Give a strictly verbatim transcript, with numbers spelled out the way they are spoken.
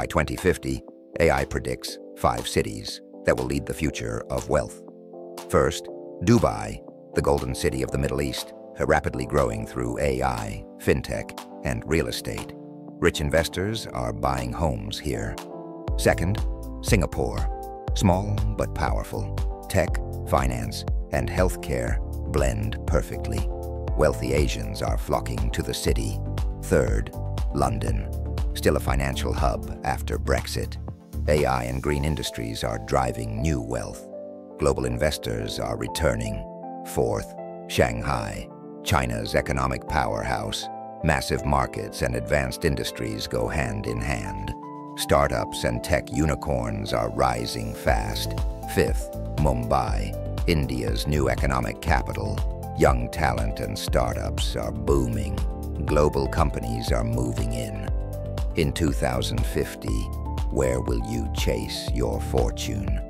By twenty fifty, A I predicts five cities that will lead the future of wealth. First, Dubai, the golden city of the Middle East, rapidly growing through A I, fintech, and real estate. Rich investors are buying homes here. Second, Singapore, small but powerful. Tech, finance, and healthcare blend perfectly. Wealthy Asians are flocking to the city. Third, London, still a financial hub after Brexit. A I and green industries are driving new wealth. Global investors are returning. Fourth, Shanghai, China's economic powerhouse. Massive markets and advanced industries go hand in hand. Startups and tech unicorns are rising fast. Fifth, Mumbai, India's new economic capital. Young talent and startups are booming. Global companies are moving in. In two thousand fifty, where will you chase your fortune?